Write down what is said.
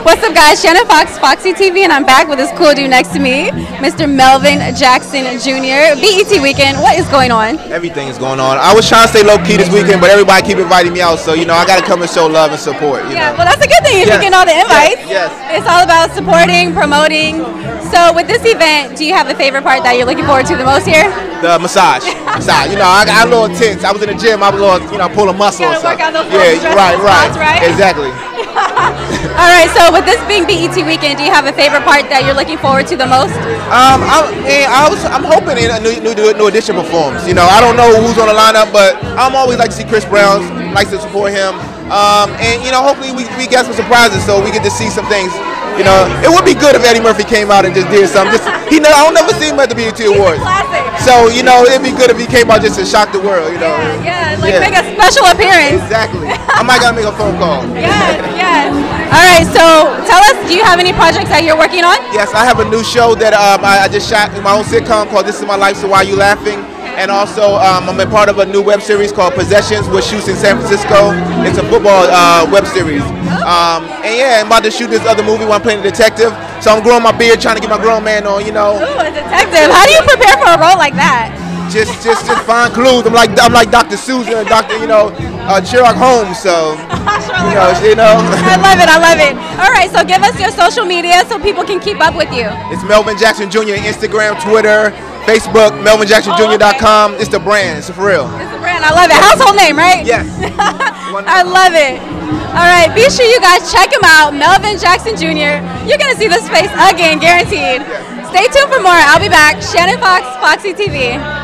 What's up, guys? Shannon Fox, Foxy TV, and I'm back with this cool dude next to me, Mr. Melvin Jackson Jr. BET Weekend, what is going on? Everything is going on. I was trying to stay low-key this weekend, but everybody keep inviting me out, so, you know, I got to come and show love and support. You know? Well, that's a good thing if you get all the invites. Yes. It's all about supporting, promoting. So with this event, do you have a favorite part that you're looking forward to the most here? The massage. You know, I got a little tense. I was in the gym. I was a little, you know, pulling muscle. You gotta work out those spots, right? Exactly. All right, so with this being BET Weekend, do you have a favorite part that you're looking forward to the most? I'm hoping New Edition performs. You know, I don't know who's on the lineup, but I'm always like to see Chris Brown, like to support him. And, you know, hopefully we get some surprises so we get to see some things. You know, it would be good if Eddie Murphy came out and just did something. I don't never see him at the BET Awards. So, you know, it'd be good if he came out just to shock the world, you know. Make a special appearance. Exactly. I might gotta make a phone call. All right, so tell us, do you have any projects that you're working on? Yes, I have a new show that I just shot in my own sitcom called This Is My Life, So Why Are You Laughing? And also, I'm a part of a new web series called Possessions, which shoots in San Francisco. It's a football web series. I'm about to shoot this other movie where I'm playing a detective. So I'm growing my beard, trying to get my grown man on, you know. Ooh, a detective. How do you prepare for a role like that? Just find clues. I'm like Dr. Susan, or Dr. Sherlock Holmes. So, I love it. I love it. All right, so give us your social media so people can keep up with you. It's Melvin Jackson Jr. Instagram, Twitter, Facebook, MelvinJacksonJr.com. It's the brand. It's for real. It's the brand. I love it. Household name, right? Yes. I love it. All right, be sure you guys check him out, Melvin Jackson Jr. You're gonna see this face again, guaranteed. Yes. Stay tuned for more. I'll be back. Shannon Fox, Foxy TV.